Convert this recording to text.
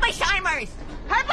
Herpolsheimer's! Herpolsheimer's!